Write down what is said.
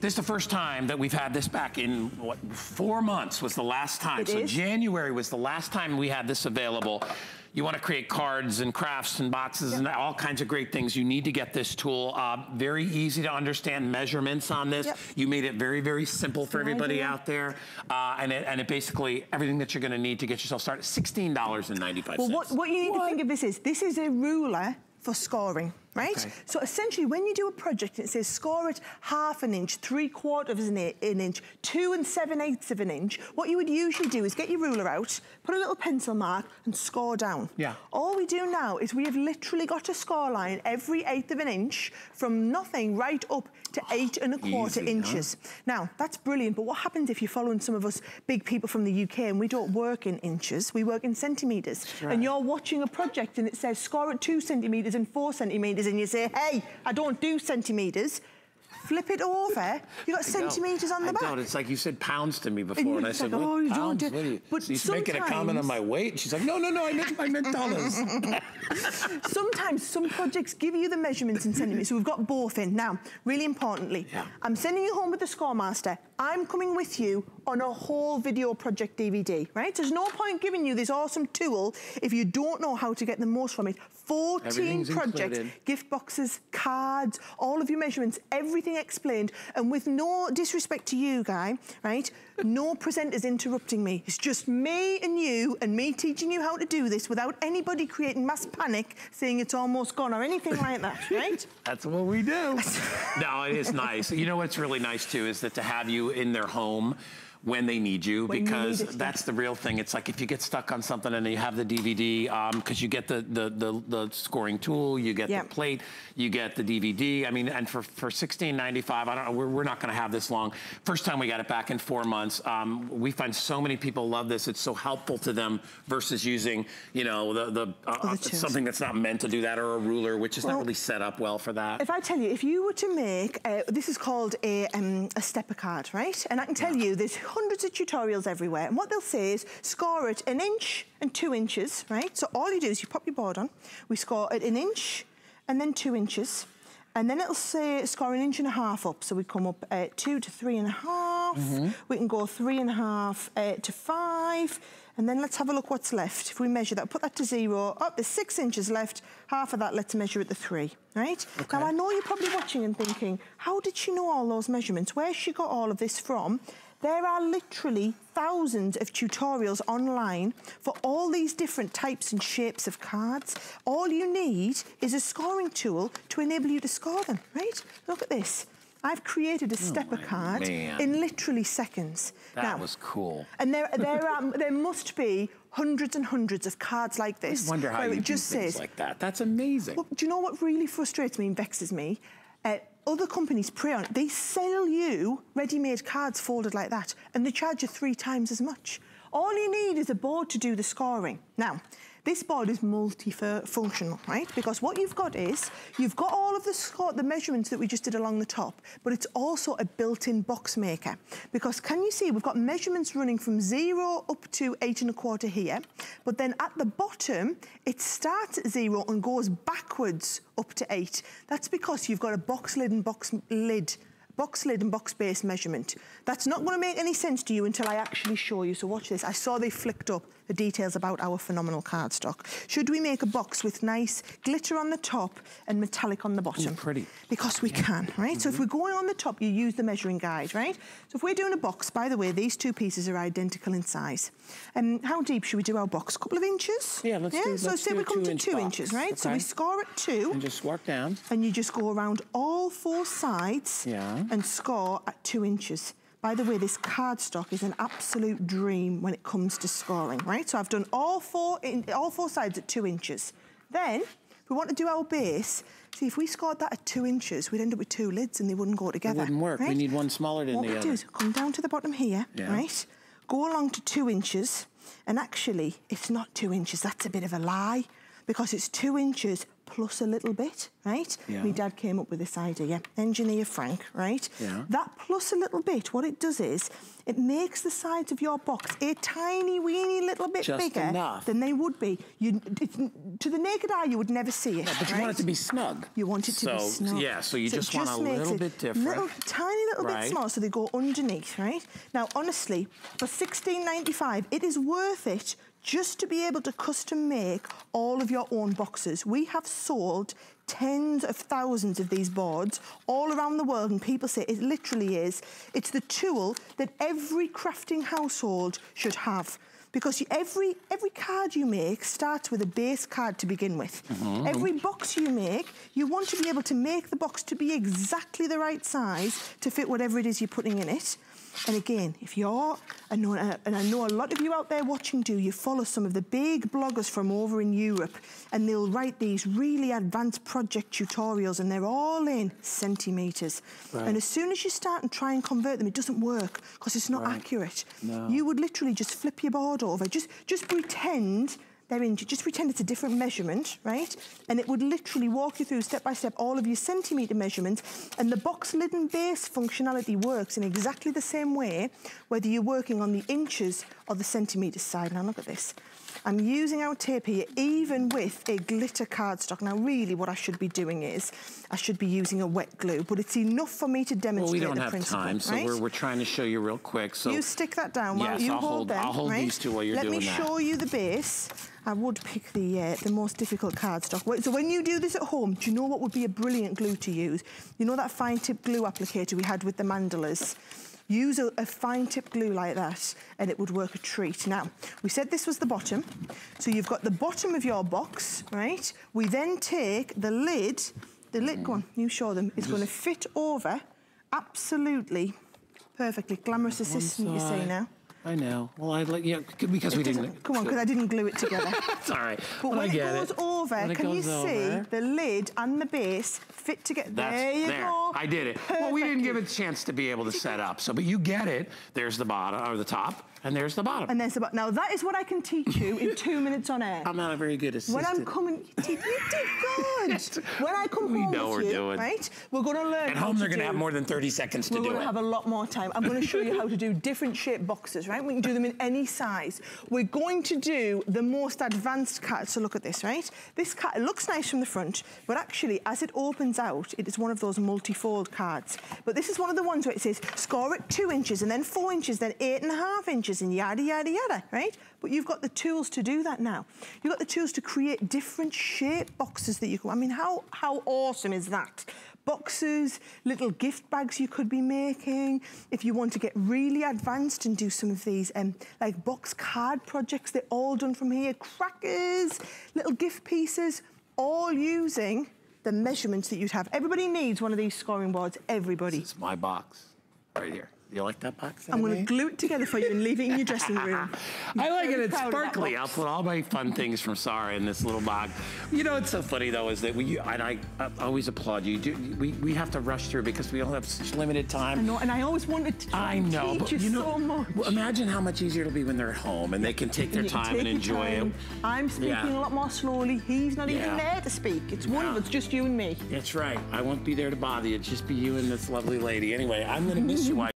This is the first time that we've had this back in, what, 4 months was the last time. It so is? January was the last time we had this available. You want to create cards and crafts and boxes and all kinds of great things. You need to get this tool. Very easy to understand measurements on this. You made it very, very simple for everybody out there. And it basically, everything that you're going to need to get yourself started, $16.95. Well, what you need to think of this is a ruler for scoring, right? Okay. So essentially when you do a project, it says score at 1/2 inch, 3/4 of an inch, 2 7/8 of an inch. What you would usually do is get your ruler out, put a little pencil mark and score down. Yeah. All we do now is we have literally got a score line every 1/8 of an inch from nothing right up to 8 1/4 inches. Huh? Now, that's brilliant, but what happens if you're following some of us big people from the UK and we don't work in inches, we work in centimetres. Right. And you're watching a project and it says score at 2 centimetres and 4 centimetres and you say, hey, I don't do centimetres. Flip it over, you got centimetres on the back. It's like you said pounds to me before, and I said, like, oh, pounds, what are you? But she's making a comment on my weight. She's like, no, no, no, I meant dollars. Sometimes some projects give you the measurements in centimetres, so we've got both in. Now, really importantly, I'm sending you home with the Scoremaster. I'm coming with you on a whole video project DVD, right? There's no point giving you this awesome tool if you don't know how to get the most from it. 14 projects, gift boxes, cards, all of your measurements, everything explained, and with no disrespect to you, Guy, right? No presenters interrupting me. It's just me and you and me teaching you how to do this without anybody creating mass panic saying it's almost gone or anything like that, right? That's what we do. No, it is nice. You know what's really nice too is that to have you in their home when they need you, because that's the real thing. It's like if you get stuck on something and you have the DVD, because you get the scoring tool, you get the plate, you get the DVD. I mean, and for $16.95, I don't know, we're not going to have this long. First time we got it back in 4 months. We find so many people love this. It's so helpful to them versus using, you know, something that's not meant to do that, or a ruler, which is not really set up well for that. If I tell you, if you were to make, this is called a stepper card, right? And I can tell you there's hundreds of tutorials everywhere, and what they'll say is score at 1 inch and 2 inches, right? So all you do is you pop your board on, we score at 1 inch and then 2 inches, and then it'll say score 1 1/2 inch up, so we come up 2 to 3 1/2, we can go 3 1/2 to 5, and then let's have a look what's left. If we measure that, put that to 0, up there's 6 inches left, half of that let's measure at the 3, right? Okay. Now I know you're probably watching and thinking, how did she know all those measurements? Where's she got all of this from? There are literally thousands of tutorials online for all these different types and shapes of cards. All you need is a scoring tool to enable you to score them, right? Look at this. I've created a stepper card in literally seconds. That was cool. And there must be hundreds and hundreds of cards like this. I wonder how you do things like that. That's amazing. Well, do you know what really frustrates me and vexes me? Other companies prey on it. They sell you ready-made cards folded like that, and they charge you 3 times as much. All you need is a board to do the scoring. Now, this board is multi-functional, right? Because what you've got is, you've got all of the measurements that we just did along the top, but it's also a built-in box maker. Because can you see, we've got measurements running from 0 up to 8 1/4 here, but then at the bottom, it starts at 0 and goes backwards up to 8. That's because you've got a box lid and box base measurement. That's not going to make any sense to you until I actually show you, so watch this. I saw they flicked up the details about our phenomenal cardstock. Should we make a box with nice glitter on the top and metallic on the bottom? Ooh, pretty. Because we can, right? So if we're going on the top, you use the measuring guide, right? So if we're doing a box, by the way, these 2 pieces are identical in size. How deep should we do our box? A couple of inches? Yeah, let's say we come to 2 inches, right? Okay. So we score at 2. And just work down. And you just go around all 4 sides and score at 2 inches. By the way, this cardstock is an absolute dream when it comes to scoring, right? So I've done all four sides at 2 inches. Then, if we want to do our base, see, if we scored that at 2 inches, we'd end up with 2 lids and they wouldn't go together. It wouldn't work, right? We need one smaller than the other. What we do is come down to the bottom here, right? Go along to 2 inches, and actually, it's not 2 inches, that's a bit of a lie, because it's 2 inches plus a little bit, right? Yeah. My dad came up with this idea, Engineer Frank, right? Yeah. That plus a little bit, what it does is, it makes the sides of your box a tiny, weeny little bit bigger than they would be. To the naked eye, you would never see it. Yeah, but you want it to be snug. You want it to be snug. Yeah, so you just want a little bit different. Tiny little bit smaller, so they go underneath, right? Now, honestly, for $16.95, it is worth it just to be able to custom make all of your own boxes. We have sold tens of thousands of these boards all around the world, and people say it literally is. It's the tool that every crafting household should have. Because every card you make starts with a base card to begin with. Mm-hmm. Every box you make, you want to be able to make the box to be exactly the right size to fit whatever it is you're putting in it. And again, if you're, and I know a lot of you out there watching do, you follow some of the big bloggers from over in Europe, and they'll write these really advanced project tutorials, and they're all in centimetres. Right. And as soon as you start and try and convert them, it doesn't work, because it's not accurate. No. You would literally just flip your board over, just pretend they're in, just pretend it's a different measurement, right? And it would literally walk you through step by step all of your centimetre measurements, and the box lid and base functionality works in exactly the same way, whether you're working on the inches or the centimetre side. Now look at this. I'm using our tape here, even with a glitter cardstock. Now, really, what I should be doing is I should be using a wet glue, but it's enough for me to demonstrate the principle. Well, we don't have time, right? So we're trying to show you real quick. So you stick that down while you hold them. I'll hold these two while you're doing that. Let me show you the base. I would pick the most difficult cardstock. So when you do this at home, do you know what would be a brilliant glue to use? You know that fine tip glue applicator we had with the mandalas? Use a fine tip glue like that, and it would work a treat. Now, we said this was the bottom. So you've got the bottom of your box, right? We then take the lid, go on, you show them. It's going to fit over absolutely perfectly. Glamorous assistant, you say now. I know. Well, I let you, because we didn't. Come on, because I didn't glue it together. It's all right. But when it goes over, can you see the lid and the base fit together? There you go. I did it. Well, we didn't give it a chance to be able to set up. So, but you get it. There's the bottom or the top. And there's the bottom. And there's the bottom. Now, that is what I can teach you in 2 minutes on air. I'm not a very good assistant. When I'm coming, you did good. When I come home with you, right, we're going to learn. At home, they're going to have more than 30 seconds to do it. We're going to have a lot more time. I'm going to show you how to do different shaped boxes, right? We can do them in any size. We're going to do the most advanced cut. So look at this, right? This cut, it looks nice from the front, but actually, as it opens out, it is one of those multi-fold cards. But this is one of the ones where it says, score at 2 inches, and then 4 inches, then 8.5 inches. And yada, yada, yada, right? But you've got the tools to do that now. You've got the tools to create different shape boxes that you can, I mean, how awesome is that? Boxes, little gift bags you could be making. If you want to get really advanced and do some of these like box card projects, they're all done from here. Crackers, little gift pieces, all using the measurements that you'd have. Everybody needs one of these scoring boards, everybody. This is my box right here. You like that box? I'm going to glue it together for you and leave it in your dressing room. I like it. It's sparkly. I'll put all my fun things from Sara in this little box. You know, it's so funny, though, is that I always applaud you. We have to rush through because we all have such limited time. I know, and I always wanted to teach you so much. Well, imagine how much easier it'll be when they're at home and they can take their time and enjoy it. I'm speaking a lot more slowly. He's not even there to speak. It's one of us, just you and me. That's right. I won't be there to bother you. It's just be you and this lovely lady. Anyway, I'm going to miss you.